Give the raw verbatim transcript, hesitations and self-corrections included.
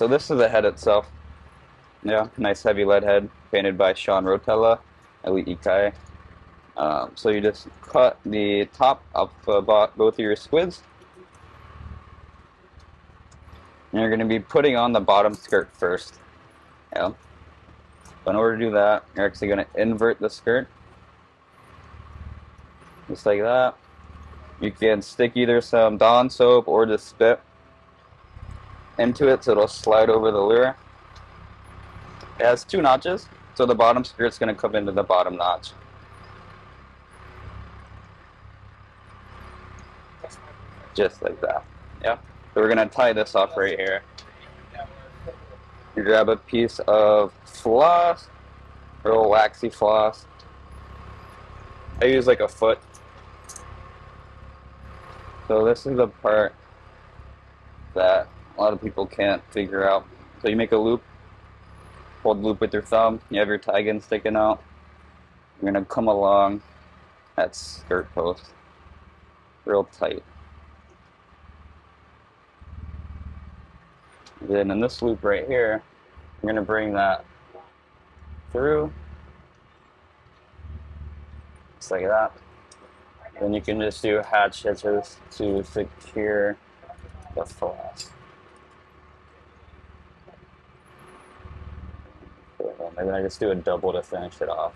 So this is the head itself. Yeah, nice heavy lead head painted by Sean Rotella, Eli Ikai. Um, so you just cut the top up uh, both of your squids, and you're going to be putting on the bottom skirt first. Yeah. So in order to do that, you're actually going to invert the skirt, just like that. You can stick either some Dawn soap or just spit into it so it'll slide over the lure. It has two notches, so the bottom skirt's going to come into the bottom notch. Just like that. Yeah. So we're going to tie this off right here. You grab a piece of floss, or a waxy floss. I use like a foot. So this is the part that a lot of people can't figure out. So you make a loop, hold the loop with your thumb, you have your tie gun sticking out. You're going to come along that skirt post real tight. Then in this loop right here, I'm going to bring that through, just like that. Then you can just do hatch hitches to secure the floss. Maybe I just do a double to finish it off.